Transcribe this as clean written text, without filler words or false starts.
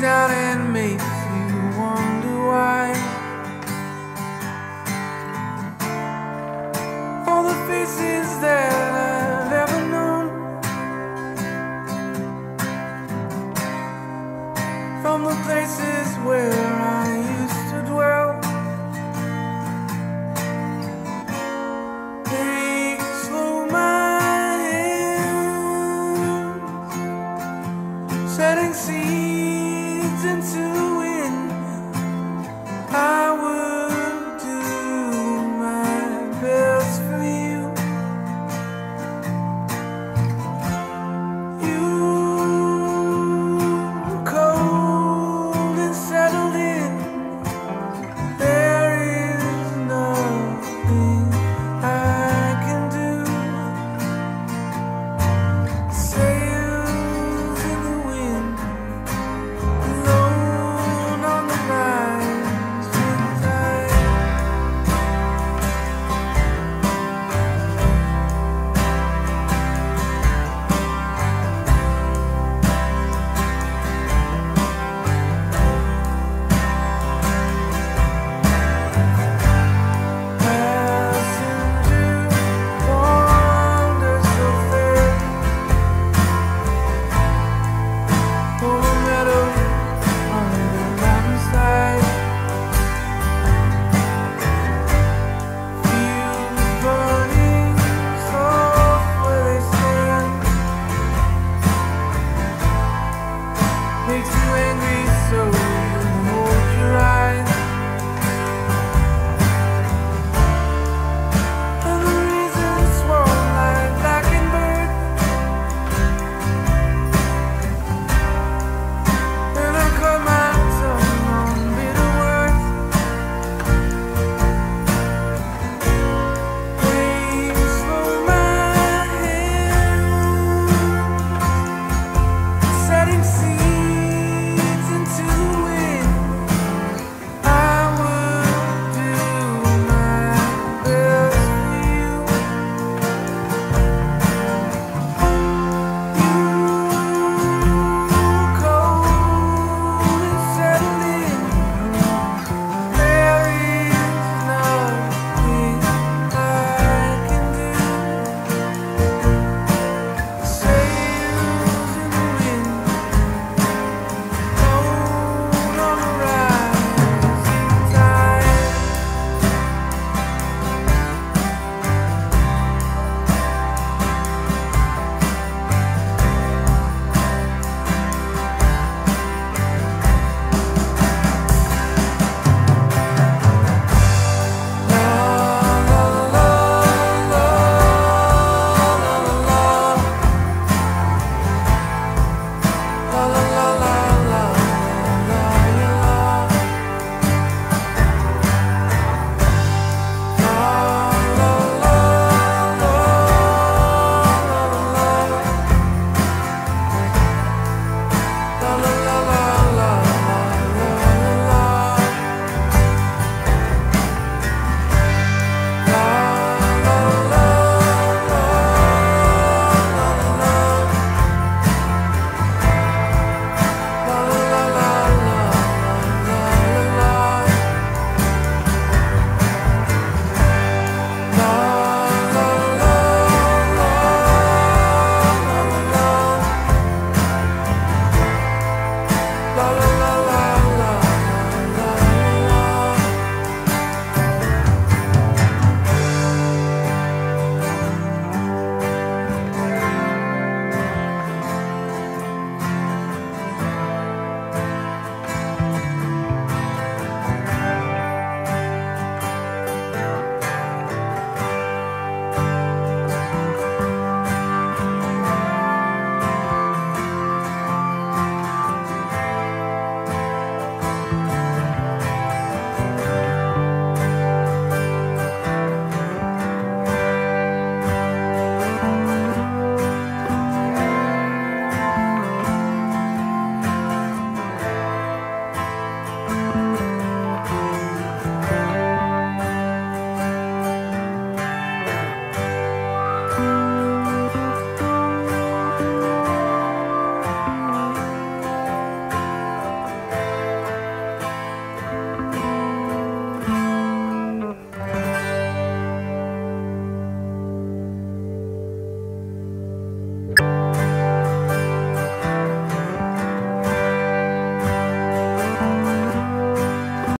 down and makes you wonder why. All the faces that